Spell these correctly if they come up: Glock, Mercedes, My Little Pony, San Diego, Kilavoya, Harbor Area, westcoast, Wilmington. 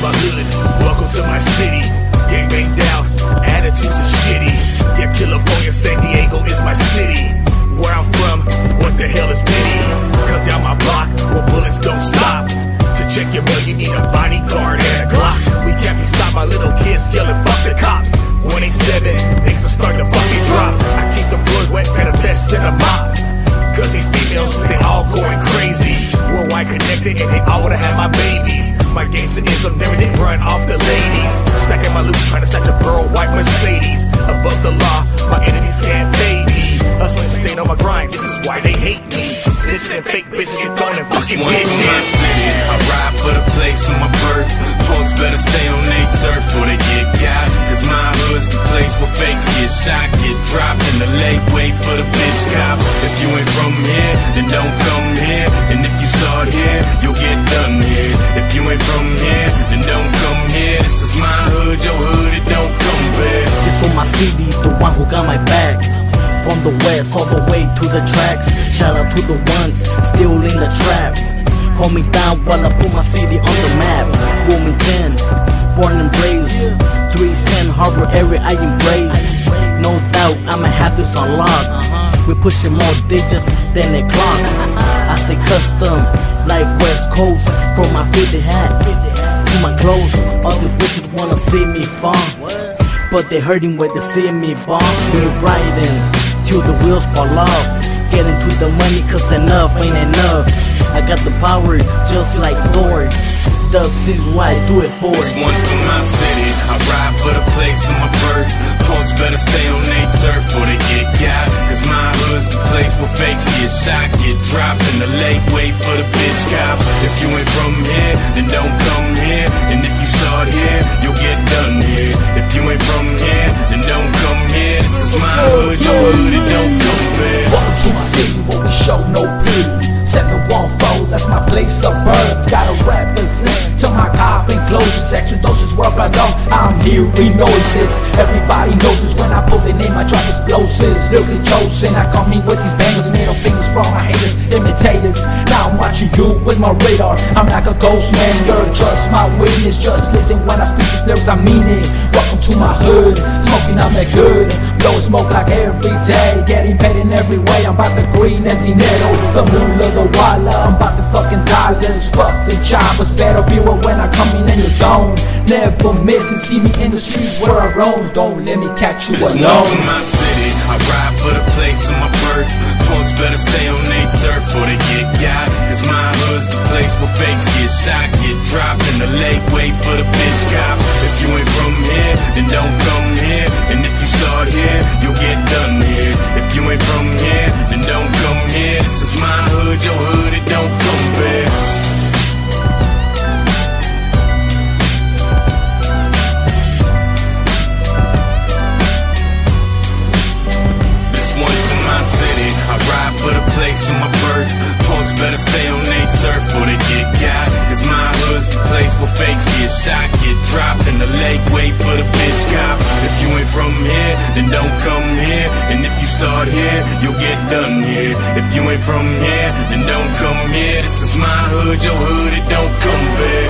My hood, welcome to my city. Gang banged out, attitudes are shitty. Yeah, Kilavoya, San Diego is my city. Where I'm from, what the hell is pity? Come down my block, where bullets don't stop. To check your mail, you need a bodyguard and a Glock. We can't be stopped by little kids yelling, fuck the cops. 187, things are starting to fucking drop. I keep the floors wet, and a vest and a mop. Cause these females, they all going crazy. We're white connected, and they all wanna have my babies. My gangster is up there, they run off the ladies. Stacking my loot, trying to snatch a pearl white Mercedes. Above the law, my enemies can't fade me. Hustling, staying on my grind, this is why they hate me. Snitch and fake bitches, you gone and fucking bitches. My city, I ride for the place of my birth. Folks better stay on their turf or they get got. Cause my hood's the place where fakes get shot, get dropped in the lake, wait for the bitch cops. If you ain't from here, then don't come here. And if you start here, you'll get done here. If you ain't from here, then don't come here. This is my hood, your hood, it don't come back. This for my city, the one who got my back. From the west all the way to the tracks. Shout out to the ones still in the trap. Hold me down while I put my city on the map. Wilmington, born and raised. 310 harbor area I embrace. No doubt I'ma have this unlocked. We pushing more digits than a clock. I stay custom like West Coast. From my 50 hat to my clothes. All these bitches wanna see me fall, but they hurting when they see me bomb. We're riding till the wheels fall off. Getting to the money cause enough ain't enough. I got the power just like Lord. Dub City, why I do it for? This one's for my city. I ride for the place of my birth. Punks better stay on their turf or they get got. Cause my hood's the place where fakes get shot, get dropped in the lake, wait for the bitch cop. If you ain't from here, then don't come here. And if you start here, you'll get done here. If you ain't from here, then don't come here. This is my hood, your hood, it don't come back. Welcome to my city where we show no pity. 714, that's my place of birth. Gotta represent till my coffin closes. Extra doses where I know I'm hearing noises. Everybody notices when I pull it in, I drop explosives. Lyrically chosen, I come in with these bangers. Middle fingers from my haters, imitators. Now I'm watching you with my radar. I'm like a ghost man, you're just my witness. Just listen when I speak these lyrics, I mean it. Welcome to my hood, smoking on that good. Blowing smoke like every day, getting paid in every way. I'm about the green and the nettle, the moolah, the walla. I'm about the fucking dollars, fuck the jobbers. Better be aware when I come in the zone. Never miss and see me in the streets where I roam. Don't let me catch you alone. This one's for my city, I ride for the place of my birth. Punks better stay on their turf or they get got. Cause my hood's the place where fakes get shot, get dropped in the lake, wait for the bitch cops. If you ain't from here, then don't come here. And if you start here, you'll get done here. If you ain't from here, then don't come here. This is my hood, your hood, it don't come back. I ride for the place of my birth. Punks better stay on their turf or they get got. Cause my hood's the place where fakes get shot, get dropped in the lake, wait for the bitch cop. If you ain't from here, then don't come here. And if you start here, you'll get done here. If you ain't from here, then don't come here. This is my hood, your hood, it don't come back.